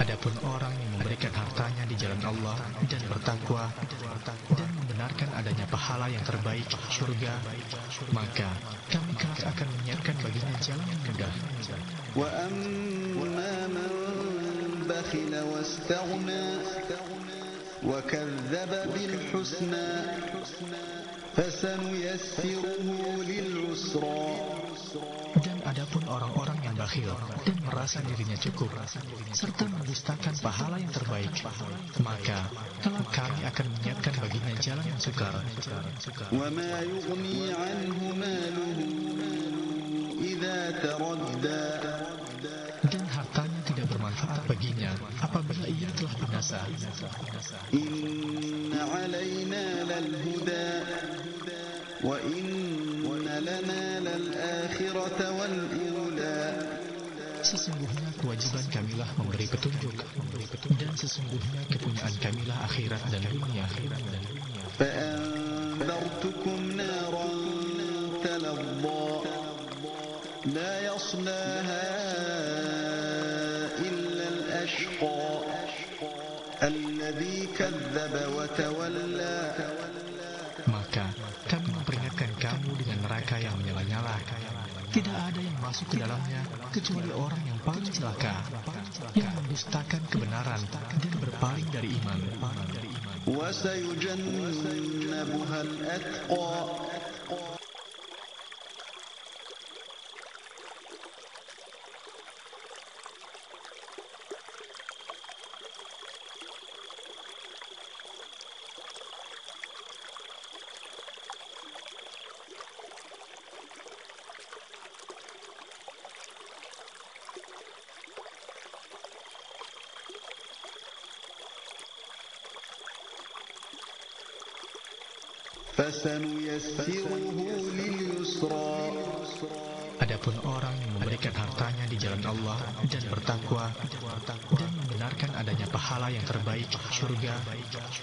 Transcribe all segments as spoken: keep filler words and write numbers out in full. Adapun orang yang memberikan hartanya di jalan Allah dan bertakwa dan membenarkan adanya pahala yang terbaik surga, maka kami kelak akan menyiapkan baginya jalan yang mudah. Dan adapun orang-orang yang bakhil dan merasa dirinya cukup serta mendustakan pahala yang terbaik, maka kelak kami akan menyiapkan baginya jalan yang sukar. Dan hartanya tidak bermanfaat baginya apabila ia telah binasa. Inna alaina lal-huda wa inna lana lal-akhirata wal-ula. Sesungguhnya kewajiban kamilah memberi petunjuk, dan sesungguhnya kepunyaan kamilah akhirat dan dunia. Fa'anzartukum naran talazza la yaslaha illa al-ashqa alladhi kadzdzaba wa tawalla. Maka kami memperingatkan kamu dengan neraka yang menyala-nyala. Tidak ada yang masuk ke dalamnya kecuali orang yang paling celaka, yang mendustakan kebenaran dan berpaling dari iman. Adapun orang yang memberikan hartanya di jalan Allah dan bertakwa dan membenarkan adanya pahala yang terbaik surga,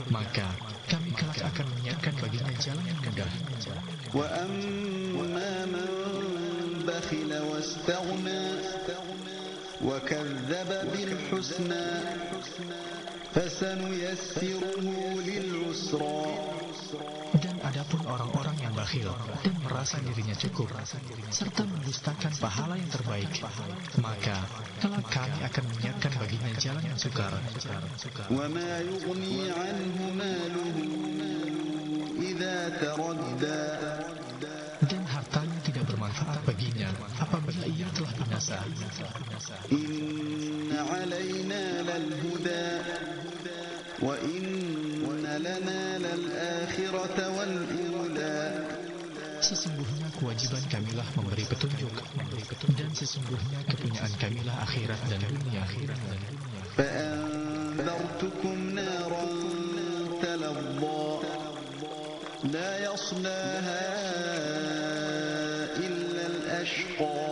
maka kami kelak akan menyiapkan baginya jalan yang mudah. Wa amma man bakhila wastaghna wa kadzdzaba bil husna fasanuyassiruhu lil usra. Adapun orang-orang yang bakhil dan merasa dirinya cukup serta mendustakan pahala yang terbaik, maka kelak kami akan menyiapkan baginya jalan yang sukar. Wa ma yughni anhu maluhu idza taradda. Dan hartanya tidak bermanfaat baginya apabila ia telah binasa. Inna alaina lal-huda wa inna lana lal-akhirata wal-ula. Sesungguhnya kewajiban kamilah memberi petunjuk, dan sesungguhnya kepunyaan kamilah akhirat dan dunia. Fa'anzartukum naran talazza la yaslaha illa al-ashqa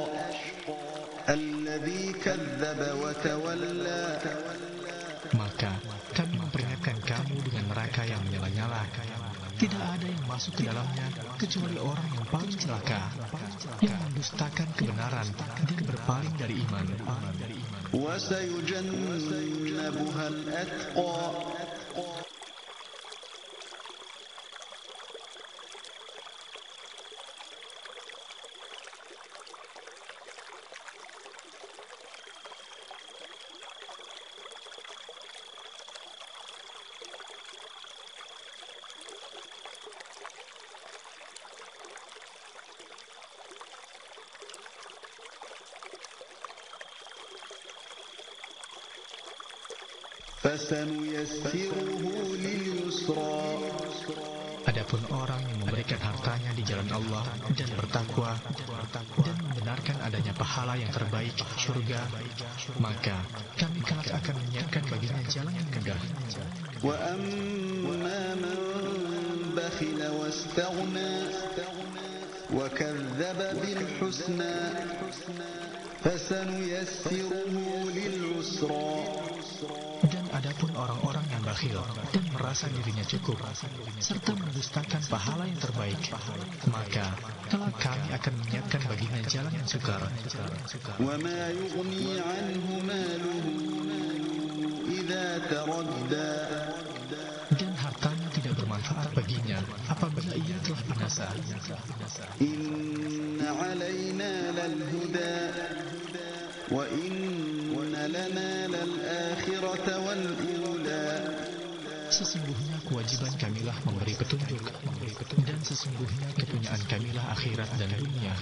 alladhi kadzdzaba wa tawalla. Maka kami memperingatkan kamu dengan neraka yang menyala-nyala. Tidak ada yang masuk ke dalamnya kecuali orang yang paling celaka, yang mendustakan kebenaran dan berpaling dari iman. Wa sayujannabuha al-atqa. Adapun orang yang memberikan hartanya di jalan Allah dan bertakwa dan membenarkan adanya pahala yang terbaik surga, maka kami kelak akan menyiapkan baginya jalan yang mudah. Wa amma man bakhila wastaghna wa kadzdzaba bil husna Dan adapun orang-orang yang bakhil dan merasa dirinya cukup serta mendustakan pahala yang terbaik, maka kelak kami akan menyiapkan baginya jalan yang sukar. Dan hartanya tidak bermanfaat baginya apabila ia telah binasa. Inna alaina lal huda wa inna lana lal akhirata wal ula. Sesungguhnya kewajiban kamilah memberi petunjuk, dan sesungguhnya kepunyaan kamilah akhirat dan dunia.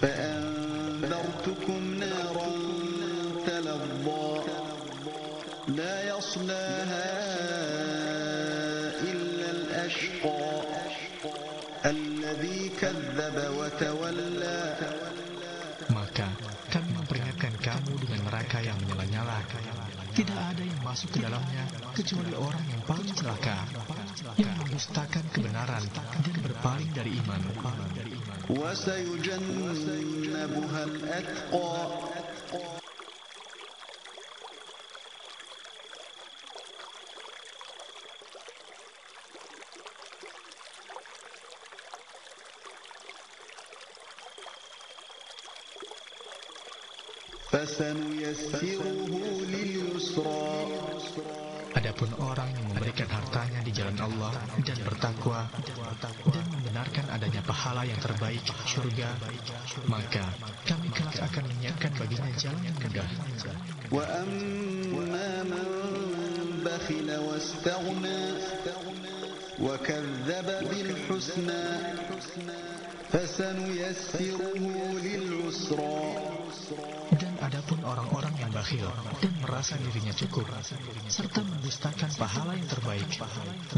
Fa anzartukum naran talazza la yaslaha illa al-ashqa alladhi kadzdzaba wa tawalla. Maka kami memperingatkan kamu dengan neraka yang menyala-nyala. Tidak ada yang masuk ke dalamnya kecuali orang yang paling celaka, yang mendustakan kebenaran dan berpaling dari iman. Wa sayujannabuhal atqa. Adapun orang yang memberikan hartanya di jalan Allah dan bertakwa dan membenarkan adanya pahala yang terbaik surga, maka kami kelak akan menyiapkan baginya jalan yang mudah. Wa amma man bakhila wastaghna wa kadzdzaba bil husna fasanuyassiruhu lil usra. Adapun orang-orang yang bakhil dan merasa dirinya cukup serta mendustakan pahala yang terbaik,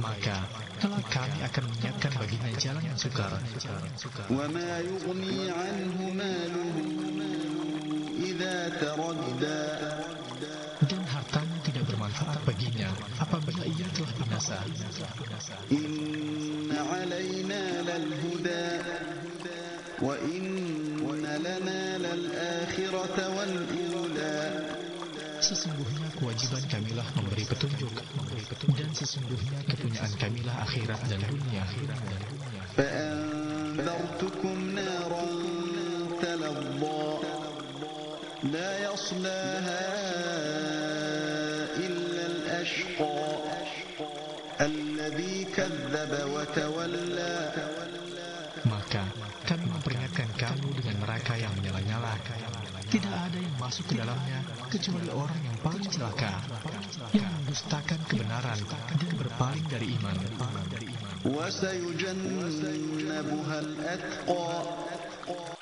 maka kelak kami akan menyiapkan baginya jalan yang sukar. Wa ma yughni anhu maluhu idza taradda. Dan hartanya tidak bermanfaat baginya apabila ia telah binasa. Inna alaina lal huda wa inna lana lal akhirata. Sesungguhnya kewajiban kamilah memberi petunjuk, dan sesungguhnya kepunyaan kamilah akhirat dan dunia. فَأَنذَرْتُكُمْ نَارًا تَلَظَّى لَا يَصْلَاهَا إِلَّا الْأَشْقَى الَّذِي كَذَّبَ وَتَوَلَّى. Maka kami memperingatkan kamu dengan neraka yang menyala-nyala. Tidak ada yang masuk ke dalamnya kecuali orang yang paling celaka, yang mendustakan kebenaran dan berpaling dari iman. Wa sayujannabuhal atqa.